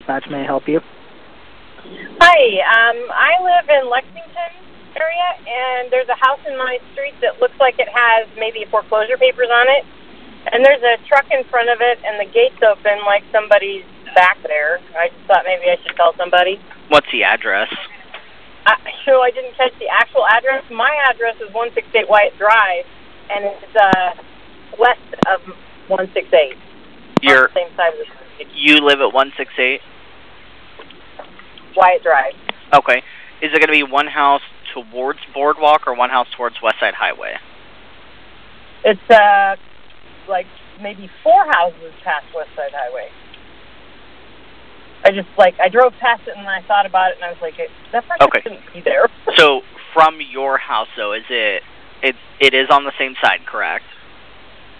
Dispatch, may I help you? Hi, I live in Lexington area, and there's a house in my street that looks like it has maybe foreclosure papers on it, and there's a truck in front of it, and the gate's open like somebody's back there. I just thought maybe I should tell somebody. What's the address? So I didn't catch the actual address. My address is 168 Wyatt Drive, and it's west of 168. You're on the same side of the street. You live at 168? Wyatt Drive. Okay. Is it going to be one house towards Boardwalk or one house towards Westside Highway? It's like maybe four houses past Westside Highway. I just, like, I drove past it and I thought about it and I was like, that person shouldn't be there. So from your house, though, is it is on the same side, correct?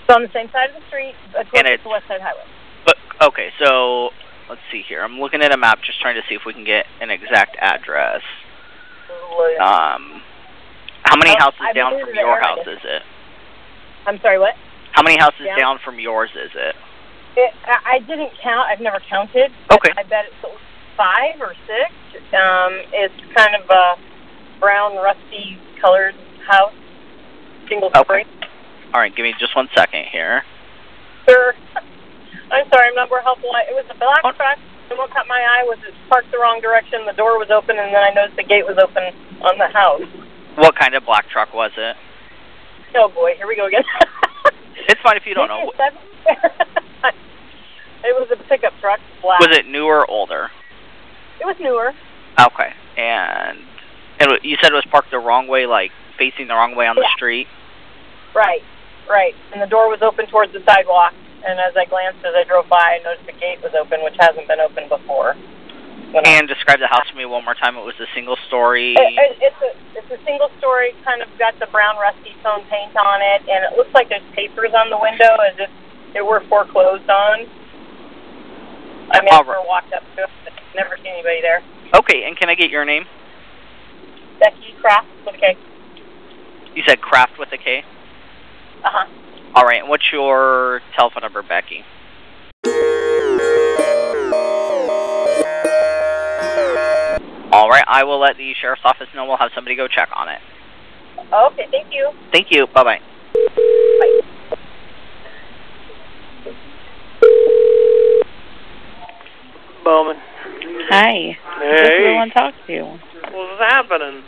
It's on the same side of the street, and it's the Westside Highway. But okay, so let's see here. I'm looking at a map, just trying to see if we can get an exact address. How many houses down from your house is it? I'm sorry, what? How many houses down from yours is it? I didn't count. I've never counted. Okay. I bet it's 5 or 6. It's kind of a brown, rusty-colored house, single story. Okay. All right, give me just one second here. Sure. I'm sorry, I'm not more helpful. It was a black truck, and what caught my eye was it parked the wrong direction. The door was open, and then I noticed the gate was open on the house. What kind of black truck was it? Oh, boy, here we go again. It's fine if you don't know. It was a pickup truck, black. Was it new or older? It was newer. Okay. And you said it was parked the wrong way, like facing the wrong way on the street? Right, right. And the door was open towards the sidewalk. And as I glanced as I drove by, I noticed the gate was open, which hasn't been open before. And describe the house to me one more time. It was a single story. It's a single story, kind of got the brown rusty tone paint on it. And it looks like there's papers on the window as if they were foreclosed on. I mean, I've never walked up to it, but never seen anybody there. Okay, and can I get your name? Becky Craft with a K. You said Craft with a K? Uh-huh. All right, and what's your telephone number, Becky? All right, I will let the sheriff's office know. We'll have somebody go check on it. Okay, thank you. Thank you. Bye-bye. Bye. Bowman. Hi. Hey. I want to talk to you. What's happening?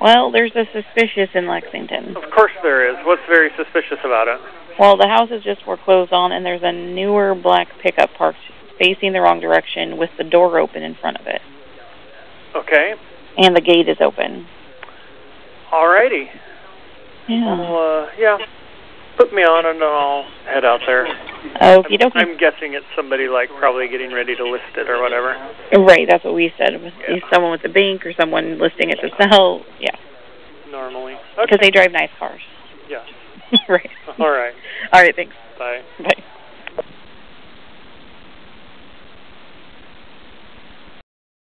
Well, there's a suspicious in Lexington. Of course there is. What's very suspicious about it? Well, the house is just foreclosed on, and there's a newer black pickup parked facing the wrong direction with the door open in front of it. Okay. And the gate is open. Alrighty. Yeah. Well, yeah. Put me on and I'll head out there. I'm guessing it's somebody like probably getting ready to list it or whatever. Right, that's what we said. Yeah. Someone with the bank or someone listing it to sell. Yeah. Normally. Because they drive nice cars. Yeah. Right. All right. All right, thanks. Bye. Bye.